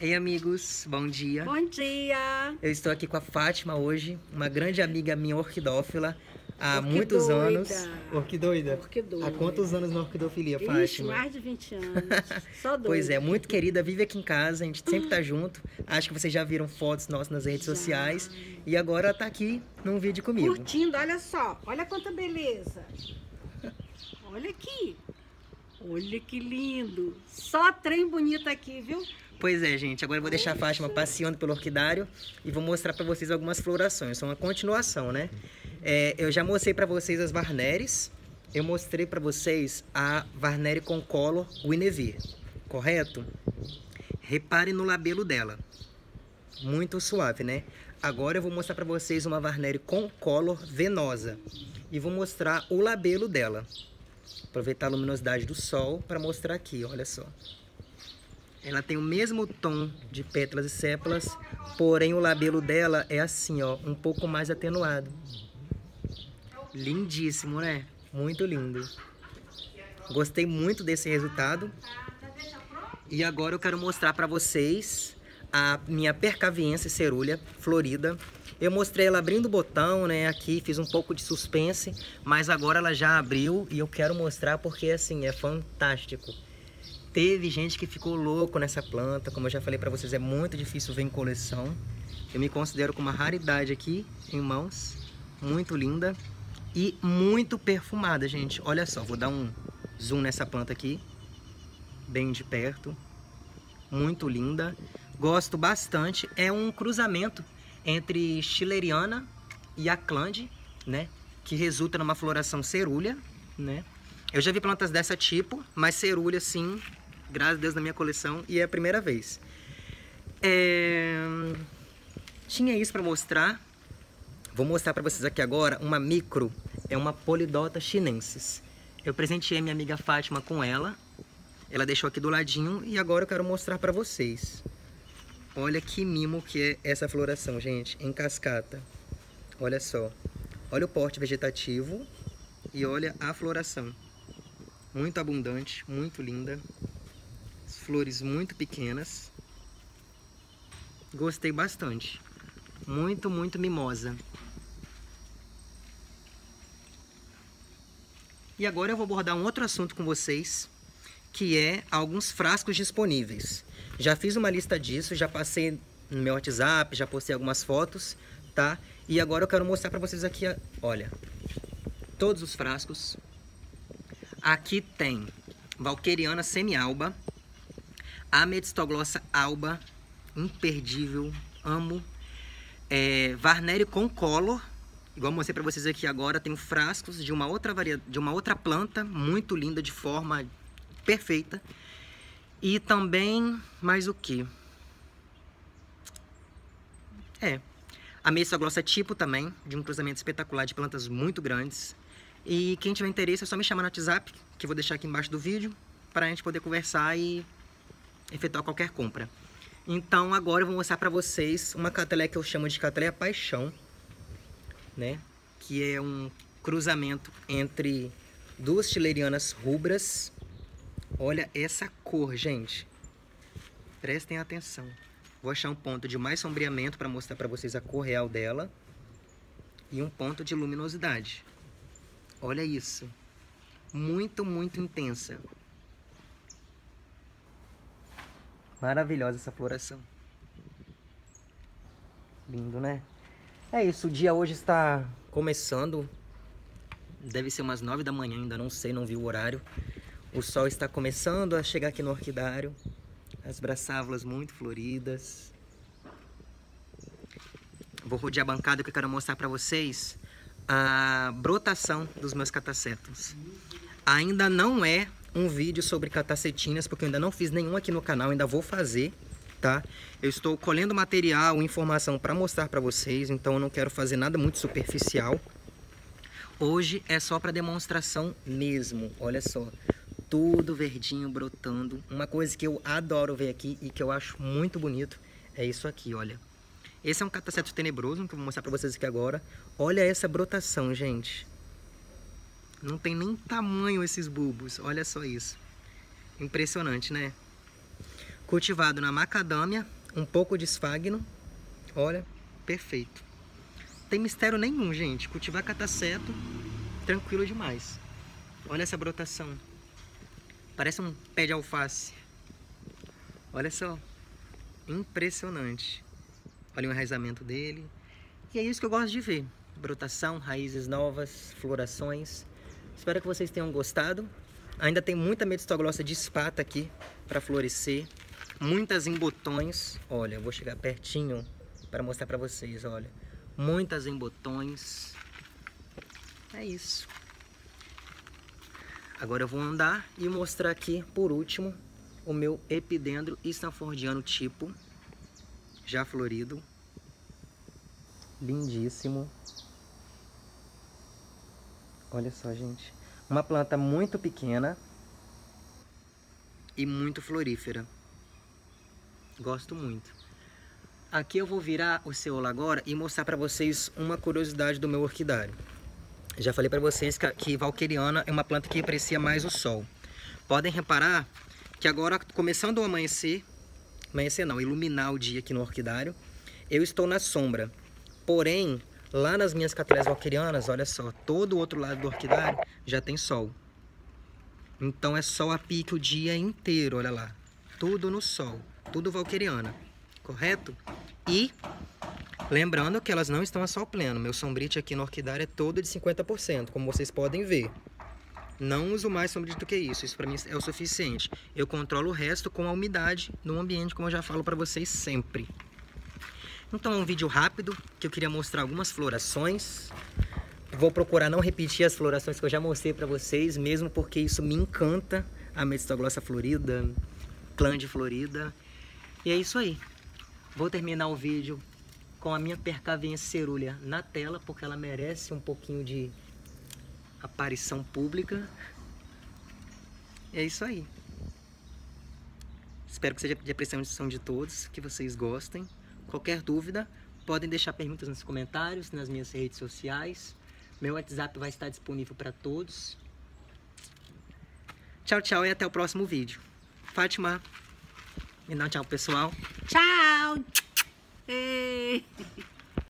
Ei, amigos, bom dia. Bom dia. Eu estou aqui com a Fátima hoje, uma grande amiga minha orquidófila há muitos anos. Orquidoida. Orquidoida. Há quantos anos na orquidofilia, Fátima? Ixi, mais de 20 anos. Só dois. Pois é, muito querida, vive aqui em casa, a gente sempre tá junto. Acho que vocês já viram fotos nossas nas redes sociais. E agora ela tá aqui num vídeo comigo. Curtindo, olha só, olha quanta beleza. Olha aqui. Olha que lindo. Só trem bonito aqui, viu? Pois é, gente. Agora eu vou deixar a Fátima passeando pelo orquidário e vou mostrar para vocês algumas florações. São uma continuação, né? Eu já mostrei para vocês as Varneris. Eu mostrei para vocês a Varneri com color Winnevere, correto? Reparem no labelo dela. Muito suave, né? Agora eu vou mostrar para vocês uma Varneri com color venosa. E vou mostrar o labelo dela. Aproveitar a luminosidade do sol para mostrar aqui, olha só. Ela tem o mesmo tom de pétalas e sépalas, porém o labelo dela é assim, ó, um pouco mais atenuado. Lindíssimo, né? Muito lindo. Gostei muito desse resultado. E agora eu quero mostrar para vocês a minha perkhaviensis cerúlea florida. Eu mostrei ela abrindo o botão, né, aqui, fiz um pouco de suspense, mas agora ela já abriu e eu quero mostrar porque, assim, é fantástico. Teve gente que ficou louco nessa planta, como eu já falei para vocês, é muito difícil ver em coleção. Eu me considero com uma raridade aqui em mãos, muito linda e muito perfumada, gente. Olha só, vou dar um zoom nessa planta aqui, bem de perto, muito linda. Gosto bastante, é um cruzamento entre chileriana e aclande, né, que resulta numa floração cerúlea, né. Eu já vi plantas dessa tipo, mas cerúlea, sim, graças a Deus, na minha coleção, e é a primeira vez. Tinha isso para mostrar. Vou mostrar para vocês aqui agora uma micro, é uma polidota chinensis. Eu presenteei minha amiga Fátima com ela, ela deixou aqui do ladinho e agora eu quero mostrar para vocês. Olha que mimo que é essa floração, gente, em cascata. Olha só, olha o porte vegetativo e olha a floração. Muito abundante, muito linda. As flores muito pequenas. Gostei bastante. Muito, muito mimosa. E agora eu vou abordar um outro assunto com vocês, que é alguns frascos disponíveis. Já fiz uma lista disso, já passei no meu WhatsApp, já postei algumas fotos, tá? E agora eu quero mostrar pra vocês aqui, olha, todos os frascos. Aqui tem Valqueriana semialba, Ametistoglossa alba, imperdível, amo. Varneri com color, igual eu mostrei para vocês aqui agora, tem frascos de uma outra planta, muito linda, de forma perfeita. E também, mais o que? A mesa glossa tipo também, de um cruzamento espetacular de plantas muito grandes. E quem tiver interesse é só me chamar no WhatsApp, que eu vou deixar aqui embaixo do vídeo, para a gente poder conversar e efetuar qualquer compra. Então agora eu vou mostrar para vocês uma catleia que eu chamo de catleia paixão, né? Que é um cruzamento entre duas chilerianas rubras. Olha essa cor, gente. Prestem atenção. Vou achar um ponto de mais sombreamento para mostrar para vocês a cor real dela. E um ponto de luminosidade. Olha isso, muito, muito intensa. Maravilhosa essa floração. Lindo, né? É isso, o dia hoje está começando. Deve ser umas 9 da manhã ainda, não sei, não vi o horário. O sol está começando a chegar aqui no orquidário. As braçávulas muito floridas. Vou rodear a bancada que eu quero mostrar para vocês a brotação dos meus catacetos. Ainda não é um vídeo sobre catacetinas, porque eu ainda não fiz nenhum aqui no canal, ainda vou fazer, tá? Eu estou colhendo material, informação para mostrar para vocês, então eu não quero fazer nada muito superficial. Hoje é só para demonstração mesmo, olha só. Tudo verdinho brotando. Uma coisa que eu adoro ver aqui e que eu acho muito bonito é isso aqui, olha. Esse é um cataceto tenebroso, que eu vou mostrar pra vocês aqui agora. Olha essa brotação, gente. Não tem nem tamanho esses bulbos. Olha só isso. Impressionante, né? Cultivado na macadâmia, um pouco de esfagno. Olha, perfeito. Não tem mistério nenhum, gente. Cultivar cataceto, tranquilo demais. Olha essa brotação. Parece um pé de alface. Olha só. Impressionante. Olha o enraizamento dele. E é isso que eu gosto de ver. Brotação, raízes novas, florações. Espero que vocês tenham gostado. Ainda tem muita Ametistoglossa de espata aqui para florescer. Muitas em botões. Olha, eu vou chegar pertinho para mostrar para vocês, olha. Muitas em botões. É isso. Agora eu vou andar e mostrar aqui, por último, o meu epidendro estanfordiano tipo, já florido. Lindíssimo. Olha só, gente. Uma planta muito pequena e muito florífera. Gosto muito. Aqui eu vou virar o ceolo agora e mostrar para vocês uma curiosidade do meu orquidário. Já falei para vocês que Valqueriana é uma planta que aprecia mais o sol. Podem reparar que agora, começando a iluminar o dia aqui no orquidário, eu estou na sombra. Porém, lá nas minhas catleias valquerianas, olha só, todo o outro lado do orquidário já tem sol. Então é sol a pique o dia inteiro, olha lá. Tudo no sol, tudo valqueriana, correto? E lembrando que elas não estão a sol pleno. Meu sombrite aqui no orquidário é todo de 50%, como vocês podem ver. Não uso mais sombrite do que isso, isso para mim é o suficiente. Eu controlo o resto com a umidade do ambiente, como eu já falo para vocês sempre. Então é um vídeo rápido, que eu queria mostrar algumas florações. Vou procurar não repetir as florações que eu já mostrei para vocês, mesmo porque isso me encanta. A Ametistoglossa florida, aclande florida. E é isso aí. Vou terminar o vídeo com a minha perkhaviensis cerúlea na tela, porque ela merece um pouquinho de aparição pública. E é isso aí. Espero que seja de apreciação de todos, que vocês gostem. Qualquer dúvida, podem deixar perguntas nos comentários, nas minhas redes sociais. Meu WhatsApp vai estar disponível para todos. Tchau, tchau e até o próximo vídeo. Fátima, me dá um tchau, pessoal. Tchau!